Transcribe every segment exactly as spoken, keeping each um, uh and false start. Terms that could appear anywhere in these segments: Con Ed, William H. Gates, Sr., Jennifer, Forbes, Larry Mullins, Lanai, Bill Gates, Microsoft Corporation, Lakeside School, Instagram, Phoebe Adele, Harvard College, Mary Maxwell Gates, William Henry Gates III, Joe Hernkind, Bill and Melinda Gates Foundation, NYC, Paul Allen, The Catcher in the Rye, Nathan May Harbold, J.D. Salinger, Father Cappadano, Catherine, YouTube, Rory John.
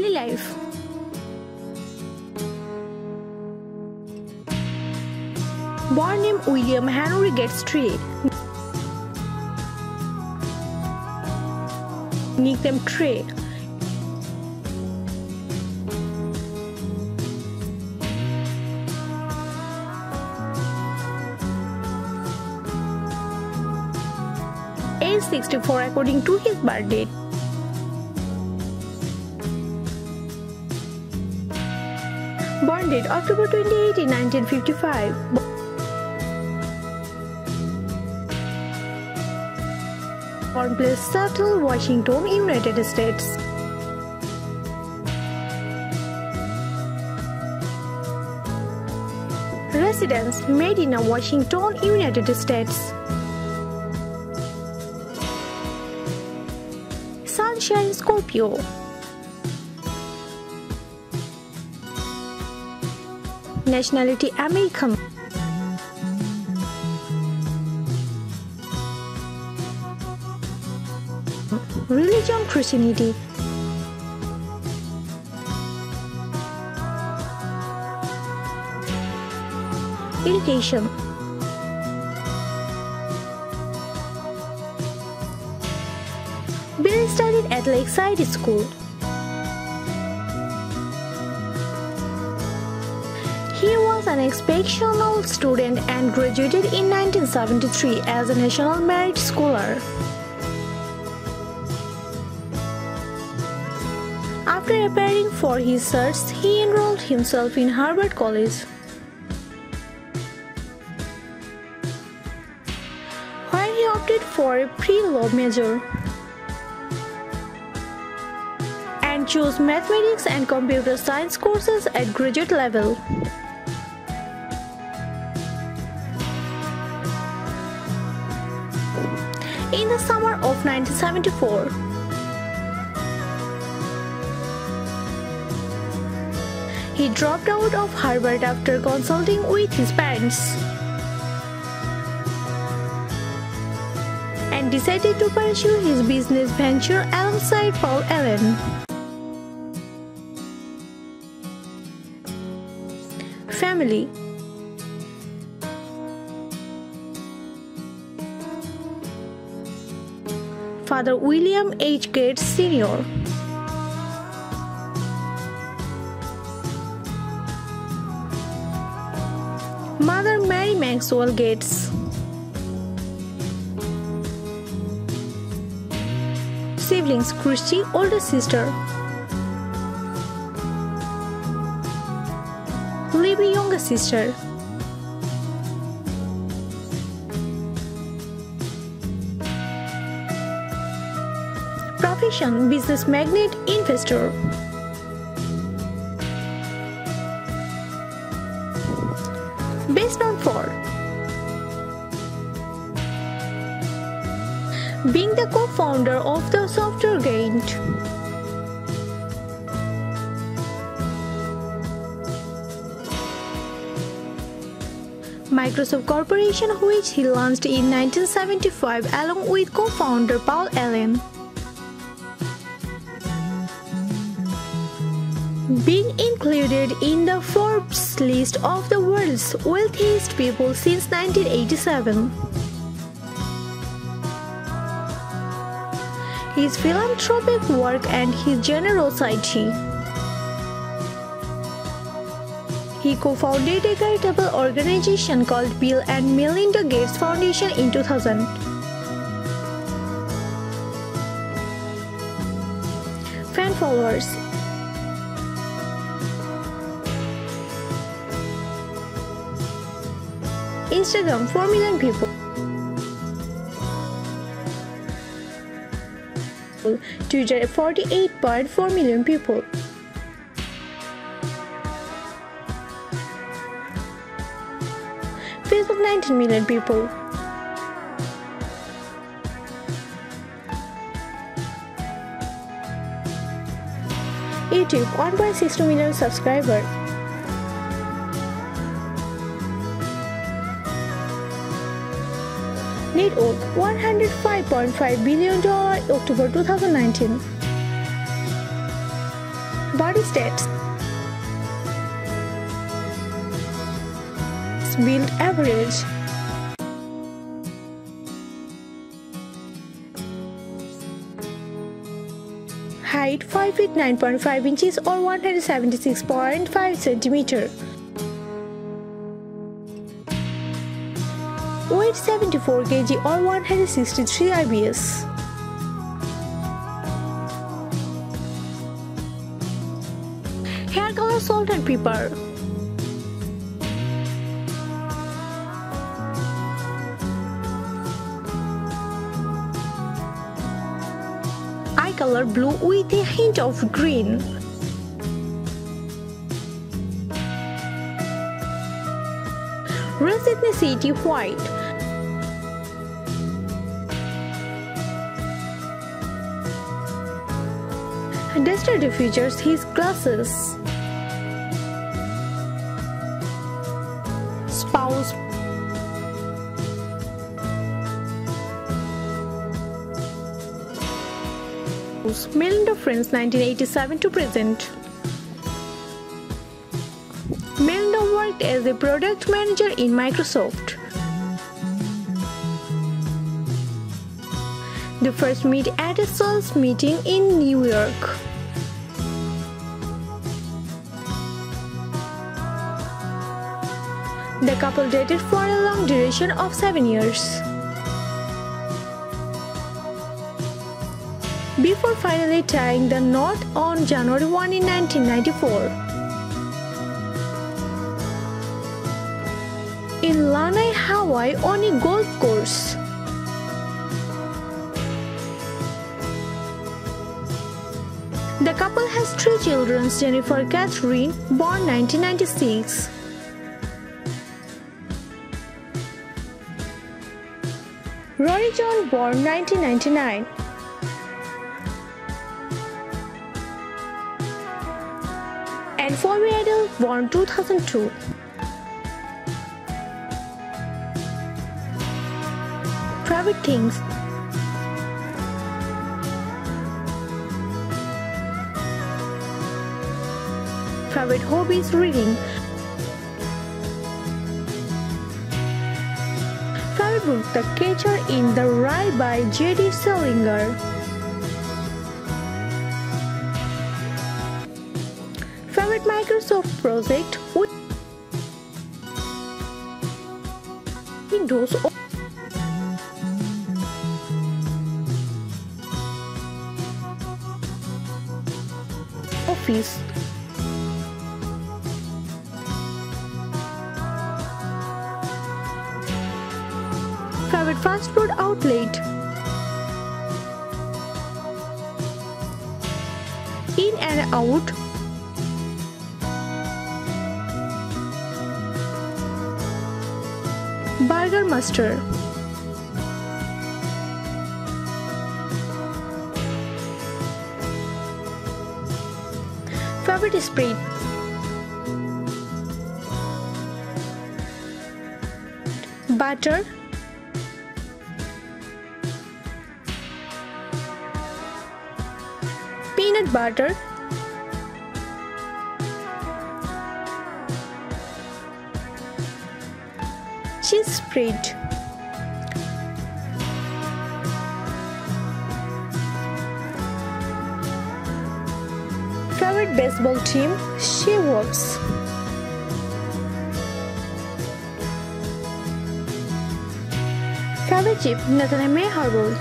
early life. Born in William Henry Gates the third, nicknamed Trey. Age sixty-four according to his birth date. Born date October twenty-eighth, nineteen fifty-five. Born place Seattle, Washington, United States. Residence Medina, Washington, United States. Sunshine Scorpio. Nationality American. Religion Christianity. Education. Bill studied at Lakeside School. He was an exceptional student and graduated in nineteen seventy-three as a National Merit Scholar. After preparing for his search, he enrolled himself in Harvard College, where he opted for a pre-law major and chose mathematics and computer science courses at graduate level. In the summer of nineteen seventy-four, he dropped out of Harvard after consulting with his parents and decided to pursue his business venture alongside Paul Allen. Family. Father William H. Gates Senior Mother Mary Maxwell Gates. Siblings Christy, older sister. Libby, younger sister. Profession, business magnate, investor. Best known for being the co-founder of the software giant Microsoft Corporation, which he launched in nineteen seventy-five along with co-founder Paul Allen. Being included in the Forbes list of the world's wealthiest people since nineteen eighty-seven. His philanthropic work and his generosity. He co-founded a charitable organization called Bill and Melinda Gates Foundation in two thousand. Fan followers. Instagram, four million people. Twitter, forty-eight point four million people. Facebook, nineteen million people. YouTube, one point six two million subscribers. Net worth one hundred five point five billion dollars October two thousand nineteen. body steps. Build average. Height five feet nine point five inches or one hundred seventy-six point five centimeters. Weight seventy-four kilograms or one hundred sixty-three pounds. Hair color salt and pepper. Eye color blue with a hint of green. Race ethnicity white. Destiny features his glasses. Spouse. Melinda Friends nineteen eighty-seven to present. Melinda worked as a product manager in Microsoft. They first met at a sales meeting in New York. The couple dated for a long duration of seven years. Before finally tying the knot on January first in nineteen ninety-four. In Lanai, Hawaii on a golf course. The couple has three children, Jennifer, Catherine, born nineteen ninety-six. Rory John, born nineteen ninety-nine. And Phoebe Adele, born two thousand two. Private things. Private hobbies: reading. Private book: The Catcher in the Rye by J D Salinger. Favorite Microsoft project: Windows. Office. Favorite fast food outlet. In and out. Burger Master. Favorite spread. Butter. Peanut butter. Cheese spread. Favorite baseball team: Seahawks. Favorite chip: Nathan May Harbold.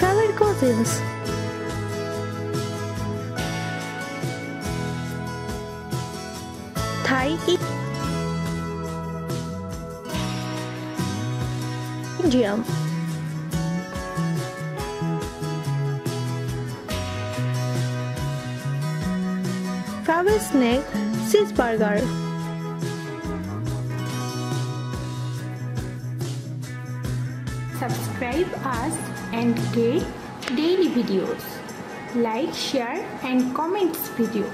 Favorite cousins. India. Favorite snack: cheeseburger. Subscribe us and get daily videos. Like, share and comment video.